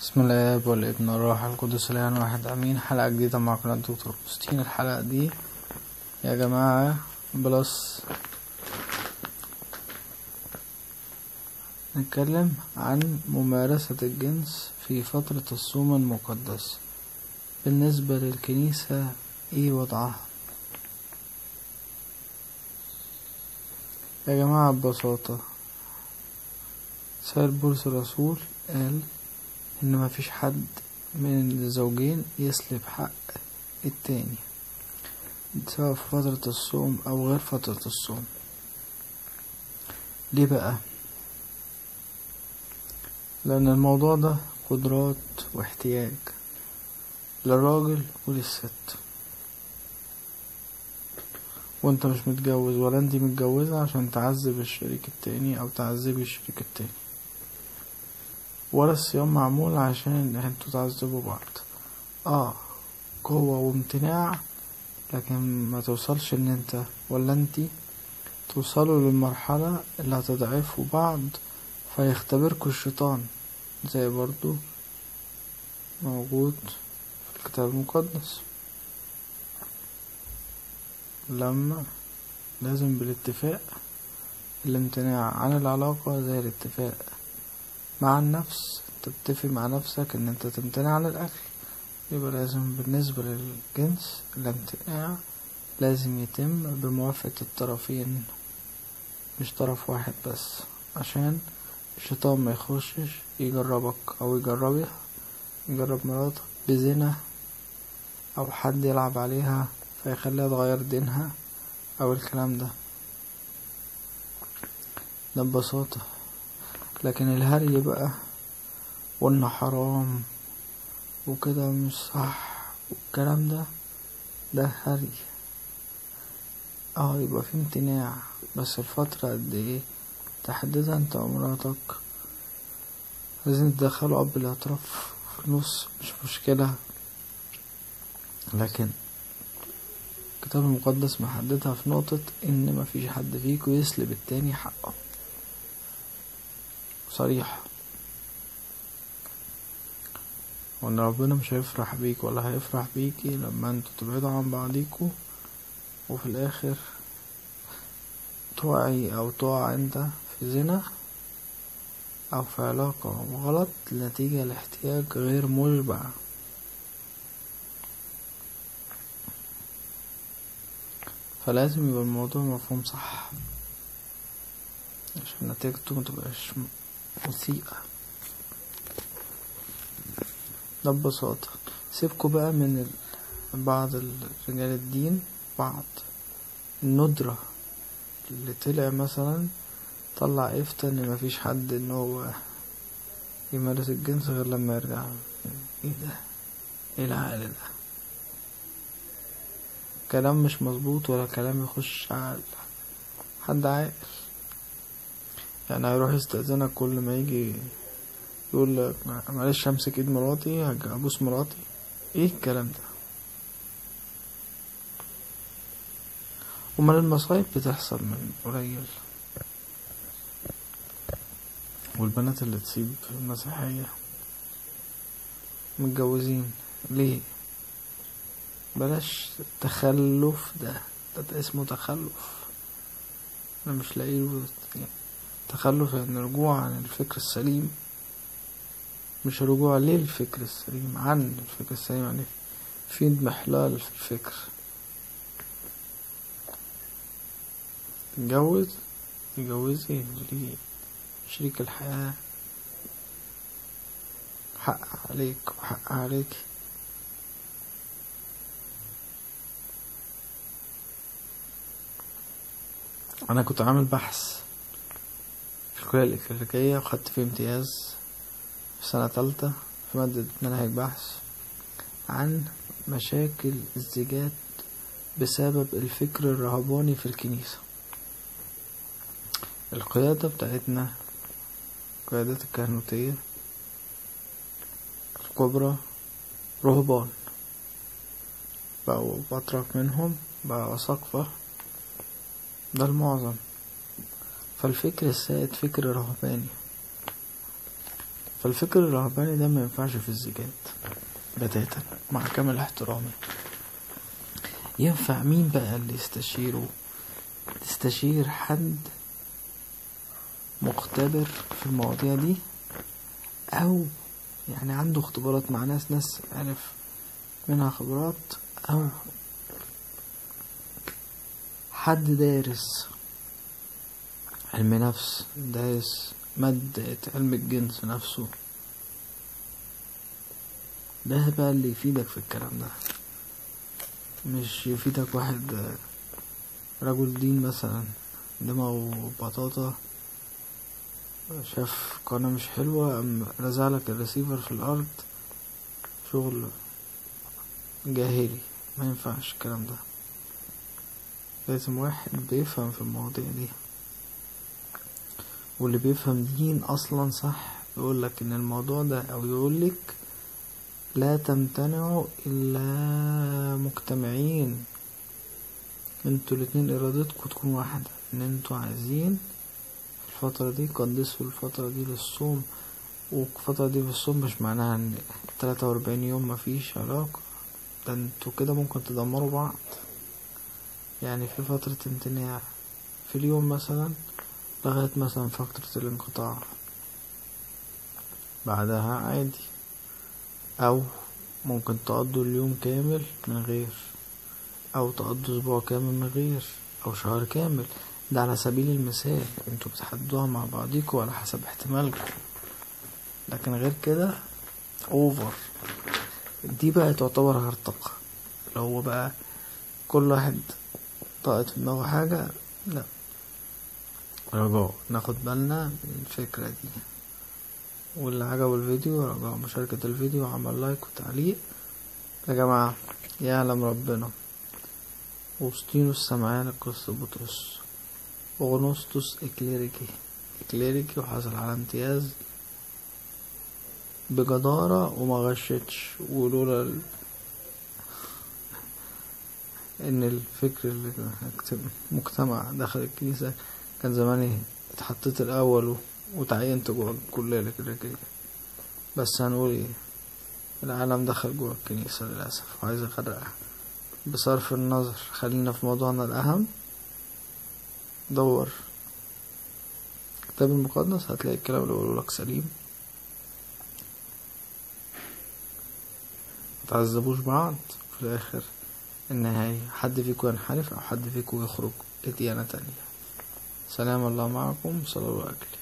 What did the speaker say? بسم الله والابن والروح القدس الان واحد امين. حلقة جديدة مع قناة دكتور أوغسطين. الحلقة دي يا جماعة بلس نتكلم عن ممارسة الجنس في فترة الصوم المقدس بالنسبة للكنيسة ايه وضعها. يا جماعة ببساطة سيد بولس الرسول قال ان مفيش حد من الزوجين يسلب حق التاني سواء في فترة الصوم او غير فترة الصوم. ليه بقى؟ لان الموضوع ده قدرات واحتياج للراجل وللست، وانت مش متجوز ولا انتي متجوزة عشان تعذب الشريك التاني او تعذبي الشريك التاني، ولا الصيام معمول عشان انتوا تعذبوا بعض. قوة وامتناع، لكن ما توصلش ان انت ولا انتي توصلوا للمرحلة اللي هتضعفوا بعض فيختبركوا الشيطان، زي برضو موجود في الكتاب المقدس لما لازم بالاتفاق الامتناع عن العلاقة زي الاتفاق مع النفس. تتفق مع نفسك ان انت تمتنع عن الاكل، يبقى لازم بالنسبة للجنس الامتناع لازم يتم بموافقة الطرفين مش طرف واحد بس، عشان الشيطان ما يخشش يجربك او يجربها، يجرب مراتك بزنا او حد يلعب عليها فيخليها تغير دينها او الكلام ده ببساطة. لكن الهري بقى وإنه حرام وكده مش صح والكلام ده هري. يبقى في امتناع، بس الفترة قد ايه تحددها انت ومراتك، لازم تدخلوا قبل الاطراف في النص مش مشكلة، لكن الكتاب المقدس محددها في نقطة ان مفيش حد فيكم يسلب التاني حقه صريح، وان ربنا مش هيفرح بيك ولا هيفرح بيكي لما انتوا تبعدوا عن بعضيكوا وفي الاخر توعي او تقع انت في زنا او في علاقة غلط نتيجة لاحتياج غير مشبع. فلازم يبقى الموضوع مفهوم صح عشان نتيجته متبقاش مسيئة. ده ببساطة. سيبكوا بقى من بعض رجال الدين، بعض الندرة اللي طلع مثلا طلع افتى ان مفيش حد ان هو يمارس الجنس غير لما يرجع. ايه ده؟ ايه العقل ده؟ كلام مش مظبوط ولا كلام يخش عقل حد عاقل. يعني هيروح يستأذنك كل ما يجي يقول لك معلش همسك ايد مراتي هبوس مراتي، ايه الكلام ده؟ امال المصايب بتحصل من قليل، والبنات اللي تسيب المسيحية متجوزين ليه؟ بلاش التخلف ده اسمه تخلف، انا مش لاقيله تخلف، ان رجوع عن الفكر السليم، مش رجوع للفكر السليم، عن الفكر السليم، يعني في اضمحلال في الفكر. تتجوزي ليه؟ شريك الحياة حق عليك وحق عليك. انا كنت عامل بحث في الكلية الإكليريكية وخدت فيه امتياز في سنة تالتة في مادة منهج بحث عن مشاكل الزيجات بسبب الفكر الرهباني في الكنيسة. القيادة بتاعتنا، القيادات الكهنوتية الكبرى، رهبان بقوا بطرف منهم بقى أساقفة، ده المعظم. فالفكر السائد فكر رهباني، فالفكر الرهباني ده ما ينفعش في الزجاج بتاتا مع كامل احترامي. ينفع مين بقى اللي يستشيره؟ تستشير حد مختبر في المواضيع دي، او يعني عنده اختبارات مع ناس عارف منها خبرات، او حد دارس علم نفس، دارس مادة علم الجنس نفسه. ده بقى اللي يفيدك في الكلام ده، مش يفيدك واحد رجل دين مثلا دماغه بطاطا، شاف قناة مش حلوة قام رزعلك الرسيفر في الأرض. شغل جاهلي، ما ينفعش الكلام ده. لازم واحد بيفهم في المواضيع دي، واللي بيفهم دين أصلا صح يقولك إن الموضوع ده، أو يقولك لا تمتنعوا إلا مجتمعين، انتوا الاتنين إرادتكم تكون واحدة، إن انتوا عايزين الفترة دي قدسوا الفترة دي للصوم، والفترة دي بالصوم مش معناها إن 43 يوم مفيش علاقة، ده انتوا كده ممكن تدمروا بعض. يعني في فترة امتناع في اليوم مثلا لغاية مثلا فترة الانقطاع، بعدها عادي، او ممكن تقضوا اليوم كامل من غير، او تقضوا اسبوع كامل من غير، او شهر كامل. ده على سبيل المثال، انتوا بتحددوها مع بعضيكم على حسب احتمالكم، لكن غير كده اوفر. دي بقى تعتبر هرطقة، اللي هو بقى كل واحد طاقت في دماغه حاجة. لا رجاء ناخد بالنا من الفكرة دي، واللي عجبه الفيديو رجاء مشاركة الفيديو وعمل لايك وتعليق. يا جماعة يعلم ربنا أوغسطينوس سمعان القسطبطس أغنوستوس إكليريكي وحصل على امتياز بجدارة وما غشتش، ولولا ان الفكر اللي مجتمع داخل الكنيسة كان زماني اتحطيت الاول وتعينت جوه الكلية كده كده. بس هنقول ايه، العالم دخل جوه الكنيسة للأسف وعايز يخرقها. بصرف النظر خلينا في موضوعنا الأهم. دور الكتاب المقدس هتلاقي الكلام اللي بقولهولك سليم، متعذبوش بعض، في الآخر النهاية حد فيكم ينحرف أو حد فيكم يخرج لديانة تانية. سلام الله معكم، صلوا على أكلي.